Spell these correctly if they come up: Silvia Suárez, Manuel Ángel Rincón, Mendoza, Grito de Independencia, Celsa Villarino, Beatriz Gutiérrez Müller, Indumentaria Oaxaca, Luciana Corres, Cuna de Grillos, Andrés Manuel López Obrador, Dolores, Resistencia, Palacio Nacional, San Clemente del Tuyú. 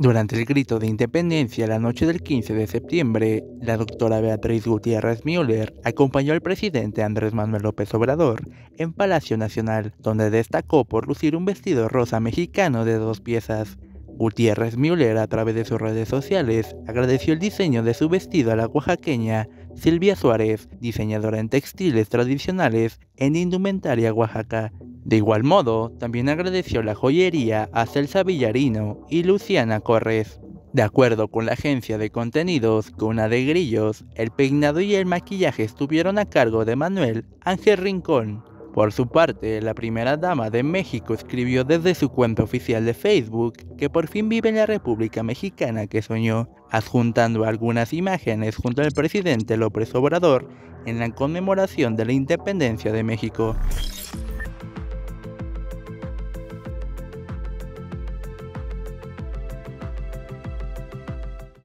Durante el Grito de Independencia, la noche del 15 de septiembre, la doctora Beatriz Gutiérrez Müller acompañó al presidente Andrés Manuel López Obrador en Palacio Nacional, donde destacó por lucir un vestido rosa mexicano de 2 piezas. Gutiérrez Müller, a través de sus redes sociales, agradeció el diseño de su vestido a la oaxaqueña Silvia Suárez, diseñadora en textiles tradicionales en Indumentaria Oaxaca. De igual modo, también agradeció la joyería a Celsa Villarino y Luciana Corres. De acuerdo con la agencia de contenidos Cuna de Grillos, el peinado y el maquillaje estuvieron a cargo de Manuel Ángel Rincón. Por su parte, la primera dama de México escribió desde su cuenta oficial de Facebook que por fin vive en la República Mexicana que soñó, adjuntando algunas imágenes junto al presidente López Obrador en la conmemoración de la independencia de México.